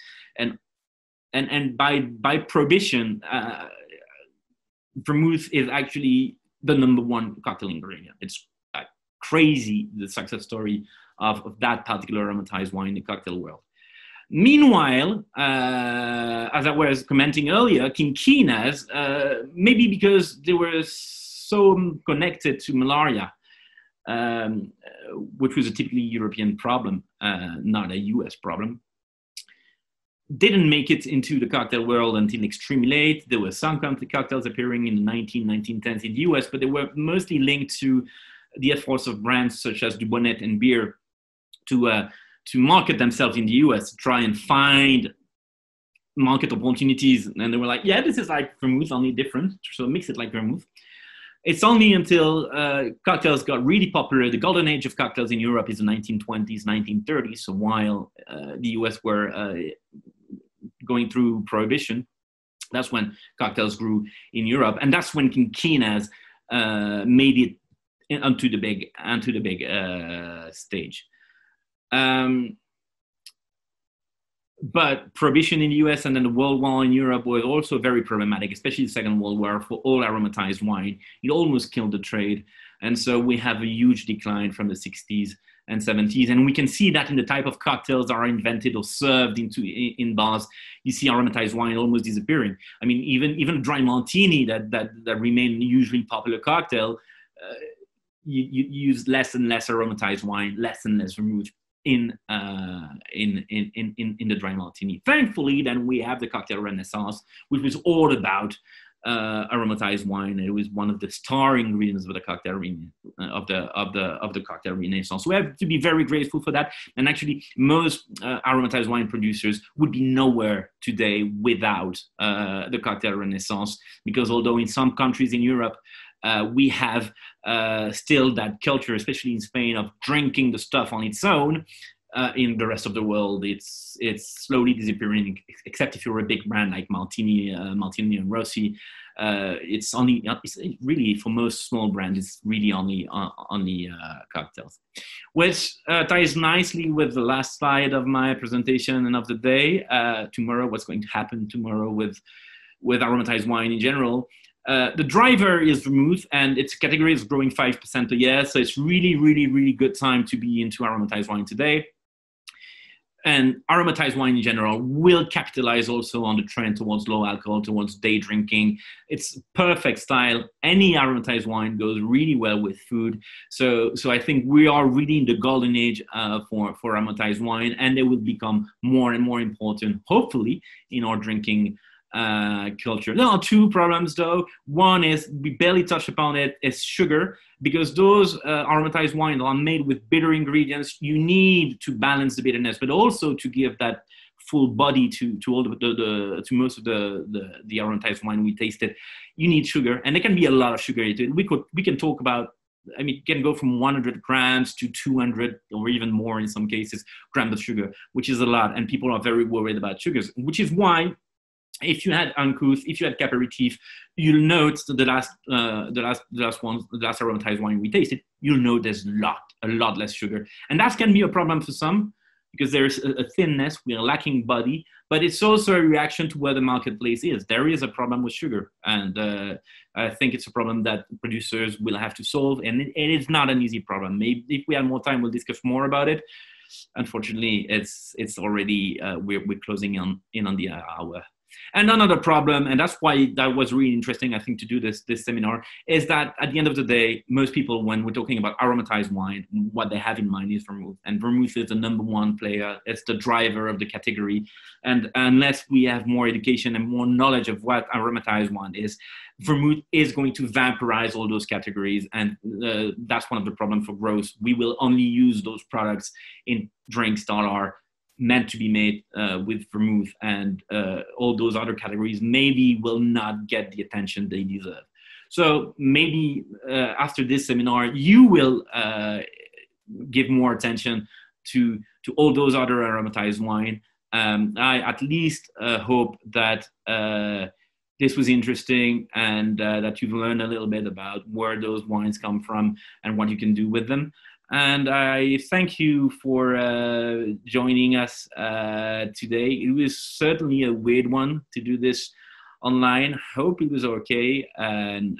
And by prohibition, vermouth is actually the #1 cocktail ingredient. It's crazy, the success story of that particular aromatized wine in the cocktail world. Meanwhile, as I was commenting earlier, quinquinas, maybe because they were so connected to malaria, which was a typically European problem, not a US problem, didn't make it into the cocktail world until extremely late. There were some cocktails appearing in the 1910s in the US, but they were mostly linked to the efforts of brands such as Dubonnet and Beer to market themselves in the US, try and find market opportunities. And they were like, yeah, this is like vermouth, only different. So mix it like vermouth. It's only until cocktails got really popular. The golden age of cocktails in Europe is the 1920s, 1930s. So while the US were going through prohibition, that's when cocktails grew in Europe. And that's when quinquinas made it onto the big stage. But prohibition in the US and then the World War in Europe was also very problematic, especially the Second World War for all aromatized wine. It almost killed the trade. And so we have a huge decline from the 60s and 70s. And we can see that in the type of cocktails that are invented or served in bars. You see aromatized wine almost disappearing. I mean, even dry martini that remained usually popular cocktail, you use less and less aromatized wine, less and less vermouth in the dry martini. Thankfully, then we have the cocktail renaissance, which was all about aromatized wine. It was one of the star ingredients of the cocktail renaissance. So we have to be very grateful for that. And actually, most aromatized wine producers would be nowhere today without the cocktail renaissance, because although in some countries in Europe, we have still that culture, especially in Spain, of drinking the stuff on its own. In the rest of the world, it's slowly disappearing, except if you're a big brand like Martini and Rossi. It's really, for most small brands, it's really only cocktails, which ties nicely with the last slide of my presentation and of the day. Tomorrow, what's going to happen tomorrow with aromatized wine in general. The driver is vermouth, and its category is growing 5% a year. So it's really, really, really good time to be into aromatized wine today. And aromatized wine in general will capitalize also on the trend towards low alcohol, towards day drinking. It's perfect style. Any aromatized wine goes really well with food. So I think we are really in the golden age for aromatized wine, and they will become more and more important, hopefully, in our drinking culture. There are two problems though. One is, we barely touch upon it, is sugar, because those aromatized wines are made with bitter ingredients. You need to balance the bitterness, but also to give that full body to most of the aromatized wine we tasted. You need sugar, and there can be a lot of sugar into it. We can talk about, I mean, it can go from 100 grams to 200 or even more in some cases grams of sugar, which is a lot, and people are very worried about sugars, which is why If you had uncouth, if you had caperitif, you'll note the last aromatized wine we tasted, you'll know there's a lot less sugar. And that can be a problem for some, because there's a thinness, we are lacking body, but it's also a reaction to where the marketplace is. There is a problem with sugar, and I think it's a problem that producers will have to solve, and it is not an easy problem. Maybe if we have more time, we'll discuss more about it. Unfortunately, it's already, we're closing in on the hour. And another problem, and that's why that was really interesting, I think, to do this seminar, is that at the end of the day, most people, when we're talking about aromatized wine, what they have in mind is vermouth. And vermouth is the #1 player. It's the driver of the category. And unless we have more education and more knowledge of what aromatized wine is, vermouth is going to vaporize all those categories. And that's one of the problems for growth. We will only use those products in drinks that are meant to be made with vermouth, and all those other categories maybe will not get the attention they deserve. So maybe after this seminar, you will give more attention to all those other aromatized wine. I at least hope that this was interesting, and that you've learned a little bit about where those wines come from and what you can do with them. And I thank you for joining us today. It was certainly a weird one to do this online. Hope it was okay. And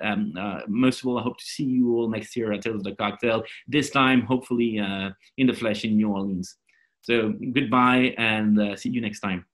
most of all, I hope to see you all next year at Tales of the Cocktail. This time, hopefully in the flesh in New Orleans. So goodbye, and see you next time.